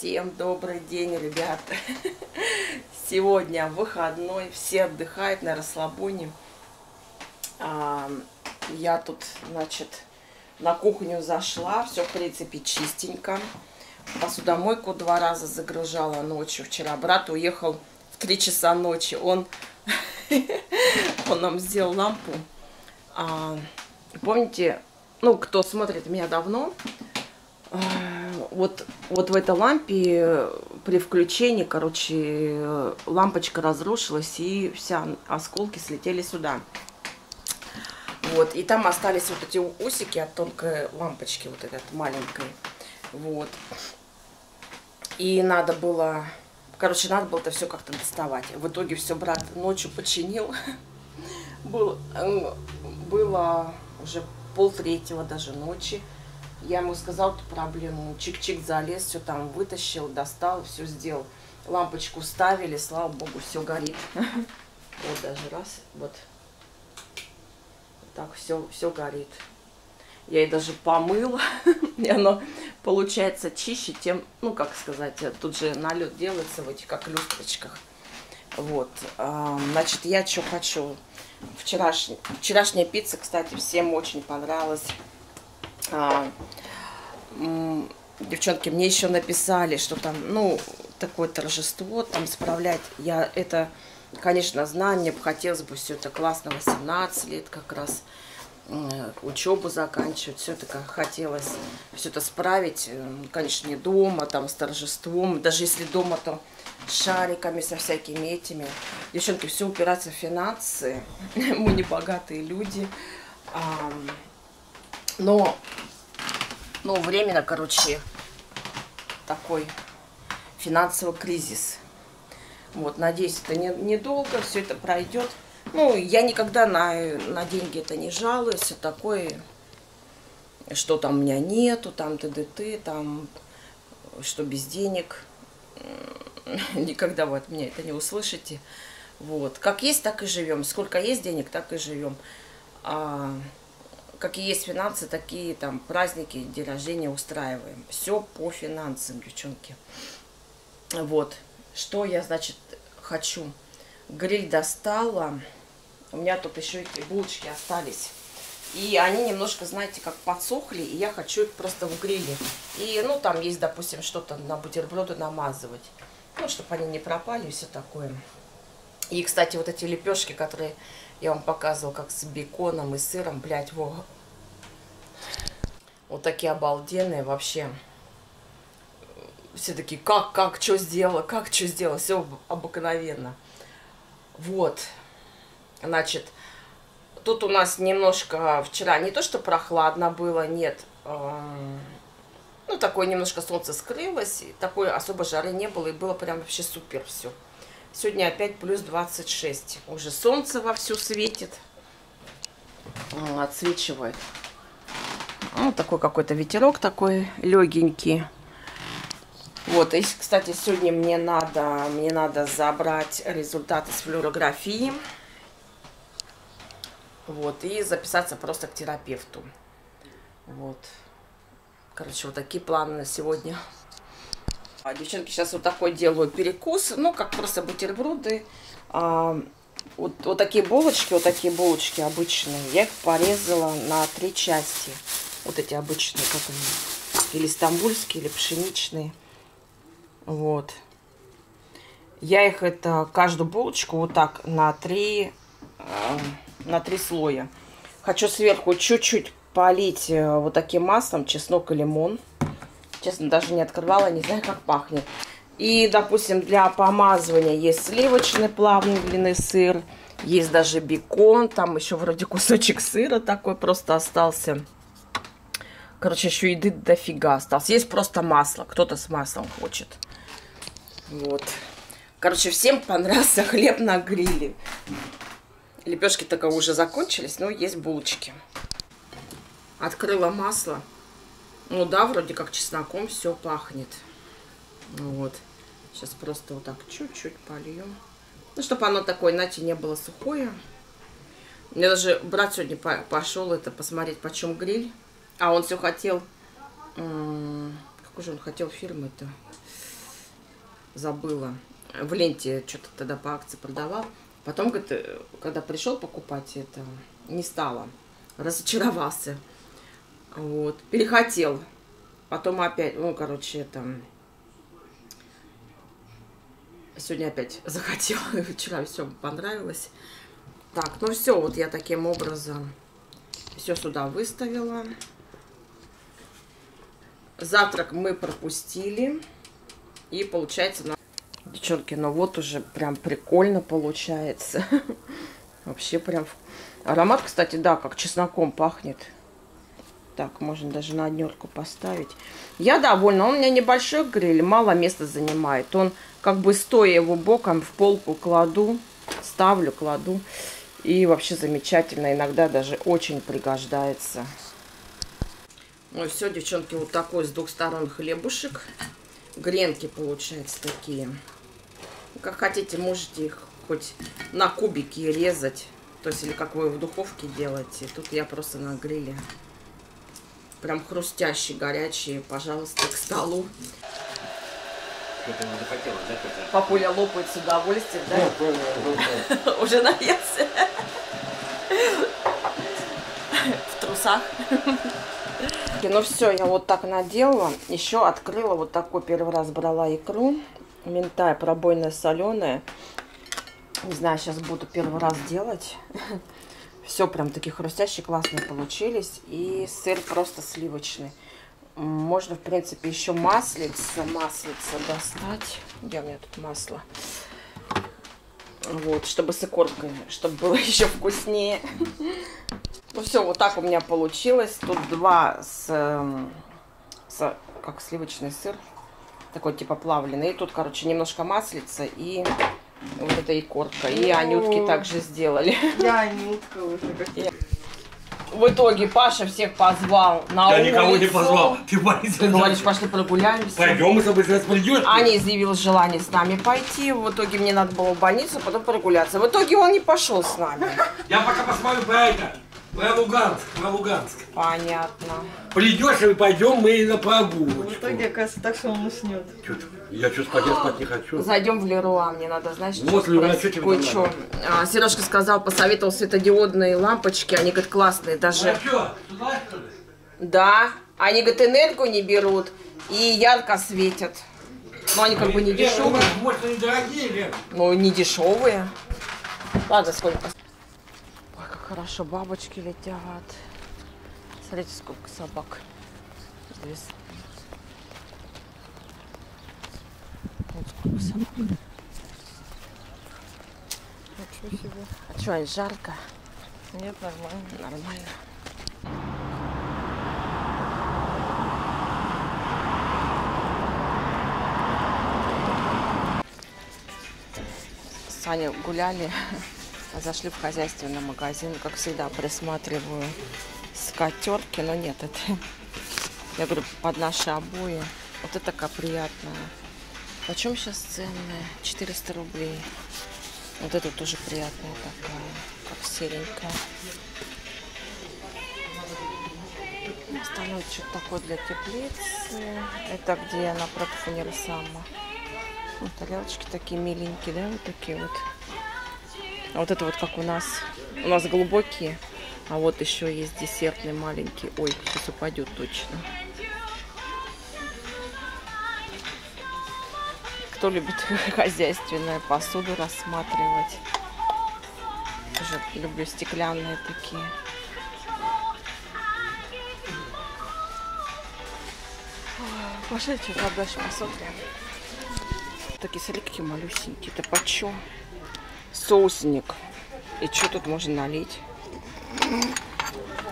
Всем добрый день, ребята. Сегодня выходной, все отдыхают на расслабоне. Я тут, значит, на кухню зашла, все, в принципе, чистенько. Посудомойку 2 раза загружала ночью. Вчера брат уехал в 3 часа ночи. Он нам сделал лампу. Помните, ну, кто смотрит меня давно, вот в этой лампе при включении, короче, лампочка разрушилась, и все осколки слетели сюда. Вот, и там остались вот эти усики от тонкой лампочки, вот этой маленькой. Вот. И надо было, короче, надо было это все как-то доставать. В итоге все брат ночью починил. Было уже 2:30 даже ночи. Я ему сказал эту проблему, чик-чик залез, все там вытащил, достал, все сделал. Лампочку ставили, слава богу, все горит. Вот даже раз, вот так все горит. Я ей даже помыла, и оно получается чище, тем, ну как сказать, тут же налет делается в этих как люстрочках. Вот, значит, я что хочу. Вчерашняя пицца, кстати, всем очень понравилась. Девчонки мне еще написали, что там, ну, такое торжество, там справлять. Я это, конечно, знаю, мне бы хотелось бы все это классно, 18 лет как раз, учебу заканчивать, все это хотелось, все это справить, конечно, не дома, там, с торжеством, даже если дома, там, с шариками, со всякими этими. Девчонки, все упирается в финансы, мы не богатые люди, но временно, короче, такой финансовый кризис. Вот, надеюсь, это недолго, все это пройдет. Ну, я никогда на деньги это не жалуюсь, все такое, что там у меня нету, там ТДТ, там, что без денег. Никогда вы от меня это не услышите. Вот, как есть, так и живем. Сколько есть денег, так и живем. Какие есть финансы, такие там праздники, день рождения устраиваем. Все по финансам, девчонки. Вот. Что я, значит, хочу. Гриль достала. У меня тут еще эти булочки остались. И они немножко, знаете, как подсохли. И я хочу их просто в гриле. И, ну, там есть, допустим, что-то на бутерброды намазывать. Ну, чтобы они не пропали и все такое. И, кстати, вот эти лепешки, которые я вам показывала, как с беконом и сыром, блядь, во. Вот такие обалденные вообще. Все такие, как, что сделала, все обыкновенно. Вот, значит, тут у нас немножко вчера не то, что прохладно было, нет, ну, такое немножко солнце скрылось, такой особо жары не было, и было прям вообще супер все. Сегодня опять плюс 26. Уже солнце вовсю светит. Отсвечивает. Ну, такой какой-то ветерок такой легенький. Вот. И, кстати, сегодня мне надо забрать результаты с флюорографии. Вот. И записаться просто к терапевту. Вот. Короче, вот такие планы на сегодня. Девчонки, сейчас вот такой делаю перекус, ну, как просто бутерброды. Вот такие булочки, обычные, я их порезала на 3 части. Вот эти обычные, как они, или стамбульские, или пшеничные. Вот. Я их, это, каждую булочку вот так на 3 слоя. Хочу сверху чуть-чуть полить вот таким маслом, чеснок и лимон. Честно, даже не открывала, не знаю, как пахнет. И, допустим, для помазывания есть сливочный плавной длины сыр. Есть даже бекон. Там еще вроде кусочек сыра такой просто остался. Короче, еще еды дофига осталось. Есть просто масло. Кто-то с маслом хочет. Вот. Короче, всем понравился хлеб на гриле. Лепешки только уже закончились, но есть булочки. Открыла масло. Ну да, вроде как чесноком все пахнет. Вот. Сейчас просто вот так чуть-чуть польем. Ну, чтобы оно такое, иначе не было сухое. Мне даже брат сегодня пошел это посмотреть, почем гриль. А он все хотел... Какой же он хотел фирмы-то? забыла. В ленте что-то тогда по акции продавал. Потом, когда пришел покупать, это не стало. Разочаровался. Вот. Перехотел. Потом опять, ну, короче, это... Сегодня опять захотела. Вчера все понравилось. Так, ну все, вот я таким образом все сюда выставила. Завтрак мы пропустили. И получается... Девчонки, ну вот уже прям прикольно получается. Вообще прям... Аромат, кстати, да, как чесноком пахнет. Так, можно даже на однерку поставить. Я довольна. Он у меня небольшой гриль, мало места занимает. Он как бы стоя его боком в полку кладу, ставлю, кладу. И вообще замечательно. Иногда даже очень пригождается. Ну и все, девчонки, вот такой с двух сторон хлебушек. Гренки получаются такие. Как хотите, можете их хоть на кубики резать. То есть, или как вы в духовке делаете. Тут я просто на гриле. Прям хрустящие, горячие. Пожалуйста, к столу. Папуля лопает с удовольствием, да? Уже наелся. В трусах. Ну все, я вот так наделала. Еще открыла вот такой. Первый раз брала икру. Ментай, пробойная, соленая. Не знаю, сейчас буду первый раз делать. Все прям такие хрустящие, классные получились. И сыр просто сливочный. Можно, в принципе, еще маслица достать. Где у меня тут масло? Вот, чтобы с икоркой, чтобы было еще вкуснее. Ну все, вот так у меня получилось. Тут два как сливочный сыр. Такой типа плавленый. И тут, короче, немножко маслица и... Вот это икорка. И Анютки также сделали. Да, Анютка уже как-то. В итоге Паша всех позвал на улицу. Я никого не позвал. Ты говоришь, пошли прогуляемся. Пойдем, мы с тобой сейчас придем. Аня изъявила желание с нами пойти. В итоге мне надо было в больницу, потом прогуляться. В итоге он не пошел с нами. Я пока посмотрю про это. Про Луганск, про Луганск. Понятно. Придешь и пойдем мы на прогулку. В итоге, оказывается, так, что он уснет. Я что, спать не хочу. Зайдем в Леруа, мне надо, знаешь, вот кое-что. Сережка сказал, посоветовал светодиодные лампочки, они, говорит, классные даже. А что, сюда, что ли? Да, они, говорит, энергию не берут и ярко светят. Но они как бы не дешевые. Может, они дорогие, Лен? Ну, не дешевые. Ладно, сколько. Хорошо, бабочки летят. Смотрите, сколько собак. Здесь. Вот сколько собак. Ничего себе. А что, они жарко? Нет, нормально. Нормально. С Саней гуляли. Зашли в хозяйственный магазин, как всегда, присматриваю скатерки, но нет, это, я говорю, под наши обои. Вот это такая приятная. Почем сейчас ценная? 400 рублей. Вот это тоже приятная такая, как серенькая. Становится что-то такое для теплицы. Это где она против универсама. Вот тарелочки такие миленькие, да, вот такие вот. А вот это вот как у нас глубокие, а вот еще есть десертный маленький. Ой, сейчас упадет точно. Кто любит хозяйственную посуду рассматривать? Тоже люблю стеклянные такие. Пошли, что-то дальше посмотрим. Такие, смотри, какие малюсенькие. Это почем? Соусник. И что тут можно налить?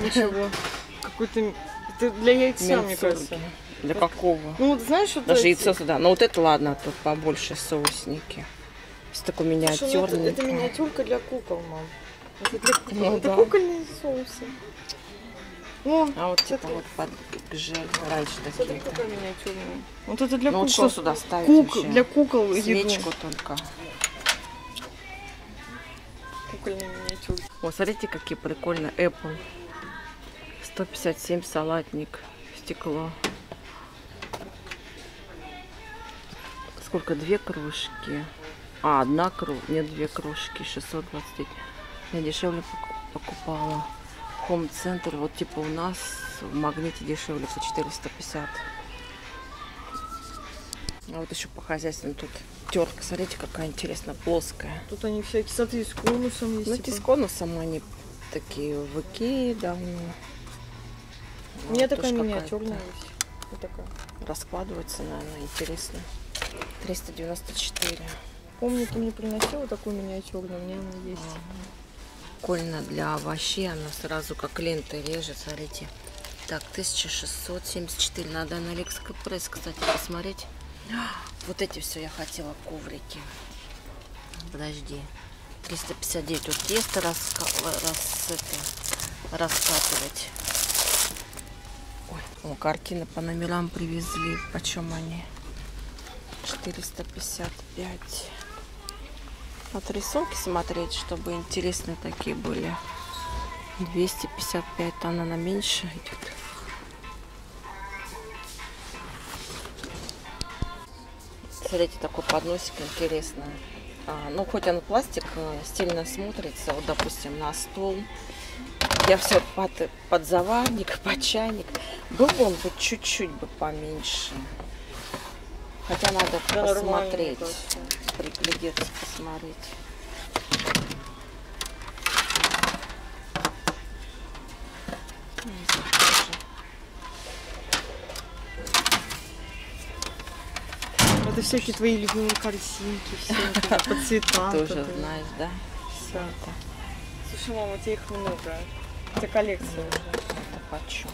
Ничего. Какой-то... Это для яйца, мне кажется. Для какого? Ну, вот знаешь, что даже яйцо сюда. Ну, вот это, ладно, тут побольше соусники. Есть такой миниатюрный. Это миниатюрка для кукол, мам. Это, для кукол. Ну, это да. Кукольные соусы. Ну, а вот это вот под жель. Раньше такие. Это миниатюрные. Вот это для кукол. Ну, вот что сюда ставить? Для кукол свечку только. О, смотрите, какие прикольные. Apple. 157 салатник. Стекло. сколько? Две кружки. А, одна кружка. Нет, две кружки. 620. Я дешевле покупала. Хоум-центр. Вот типа у нас в Магните дешевле по 450. А вот еще по хозяйству тут терка. Смотрите, какая интересная, плоская. Тут они всякие, смотри, с конусом есть. Ну, типа с конусом они такие в Икее давно. У меня вот такая миниатюрная есть. Вот такая. Раскладывается, наверное, интересно. 394. Помню, ты мне приносила такую миниатюрную, у меня она есть. Прикольно для овощей, она сразу как лента режет, смотрите. Так, 1674. Надо на Алиэкспресс, кстати, посмотреть. Вот эти все я хотела, коврики. Подожди. 359. Вот тесто раскатывать. Ой. О, картины по номерам привезли. Почем они? 455. Вот рисунки смотреть, чтобы интересные такие были. 255. Она на меньше идет. Смотрите, такой подносик интересный. Ну, хоть он пластик, стильно смотрится. Вот, допустим, на стол. Я все под заварник, под чайник. Был бы он хоть чуть-чуть бы поменьше. Хотя надо посмотреть, приглядеться, посмотреть. Это всякие твои любимые картинки, все это, по цветам. Ты уже знаешь, да? Все это. Слушай, мама, у тебя их много. У тебя коллекция уже. Это почему?